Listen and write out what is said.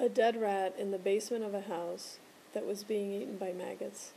a dead rat in the basement of a house that was being eaten by maggots.